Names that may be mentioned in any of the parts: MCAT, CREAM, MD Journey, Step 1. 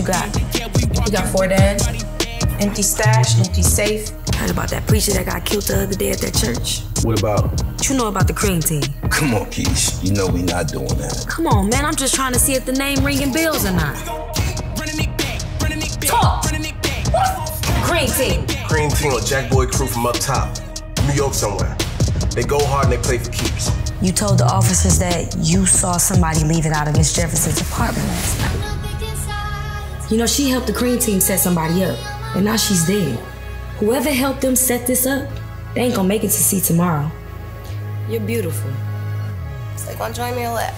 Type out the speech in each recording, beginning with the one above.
What you got? You got four dads, empty stash, empty safe. Heard about that preacher that got killed the other day at that church? What about? You know about the CREAM team. Come on, Keish. You know we not doing that. Come on, man. I'm just trying to see if the name ringing bells or not. Talk! What? CREAM team. CREAM team or Jack Boy crew from up top. New York somewhere. They go hard and they play for keeps. You told the officers that you saw somebody leaving out of Miss Jefferson's apartment last night. You know, she helped the CREAM team set somebody up, and now she's dead. Whoever helped them set this up, they ain't gonna make it to see tomorrow. You're beautiful. It's like, wanna join me a lap?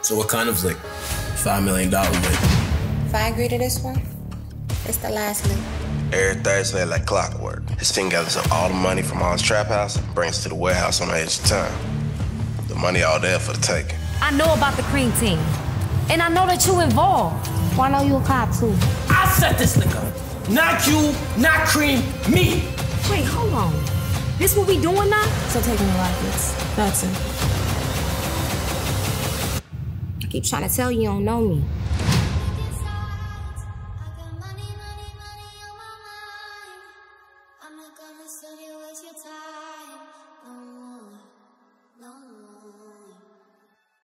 So what kind of lick? $5 million lick. If I agree to this one, it's the last lick. Every Thursday like clockwork, his team gathers up all the money from all his trap house and brings it to the warehouse on the edge of town. The money all there for the taking. I know about the CREAM team, and I know that you involved. Why know you a cop too? I set this lick up. Not you, not CREAM, me. Wait, hold on. This what we doing now? So taking me like this. That's it. I keep trying to tell you don't know me.